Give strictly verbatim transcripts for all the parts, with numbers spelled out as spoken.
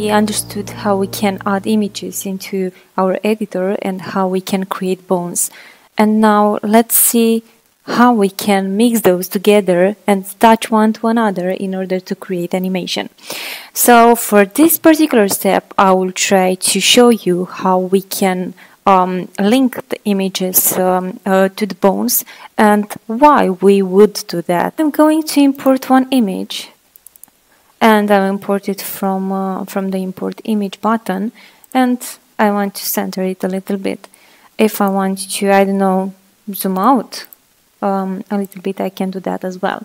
we understood how we can add images into our editor and how we can create bones. And now let's see how we can mix those together and touch one to another in order to create animation. So for this particular step, I will try to show you how we can um, link the images um, uh, to the bones and why we would do that. I'm going to import one image, and I'll import it from, uh, from the import image button, and I want to center it a little bit. If I want to, I don't know, zoom out Um, a little bit, I can do that as well.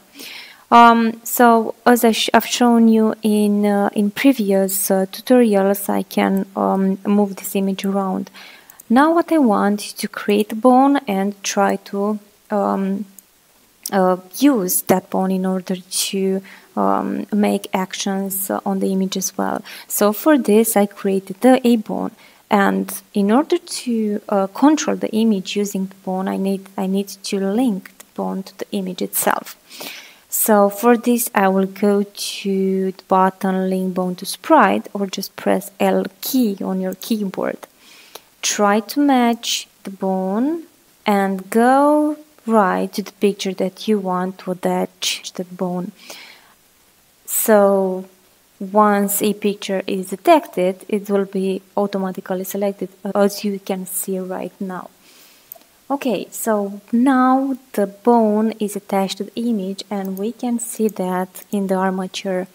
Um, so as I sh I've shown you in uh, in previous uh, tutorials, I can um, move this image around. Now what I want is to create a bone and try to um, uh, use that bone in order to um, make actions on the image as well. So for this, I created the a bone. And in order to uh, control the image using the bone, I need, I need to link the bone to the image itself. So for this, I will go to the button Link Bone to Sprite, or just press L key on your keyboard. Try to match the bone and go right to the picture that you want to attach the bone. So once a picture is detected, it will be automatically selected, as you can see right now. Okay, so now the bone is attached to the image, and we can see that in the armature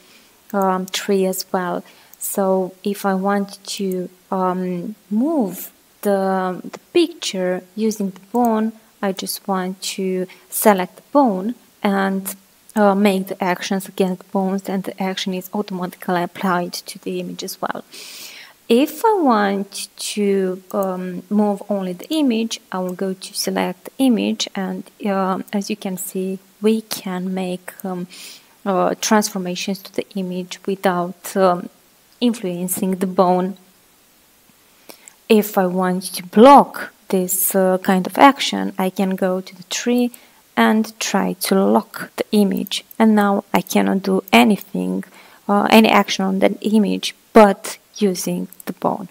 um, tree as well. So if I want to um, move the, the picture using the bone, I just want to select the bone and Uh, make the actions against bones, and the action is automatically applied to the image as well. If I want to um, move only the image, I will go to select image, and uh, as you can see, we can make um, uh, transformations to the image without um, influencing the bone. If I want to block this uh, kind of action, I can go to the tree and try to lock the image, and now I cannot do anything, uh, any action on that image, but using the bone.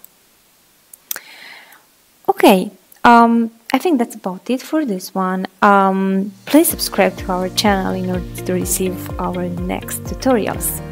Okay, um, I think that's about it for this one. Um, please subscribe to our channel in order to receive our next tutorials.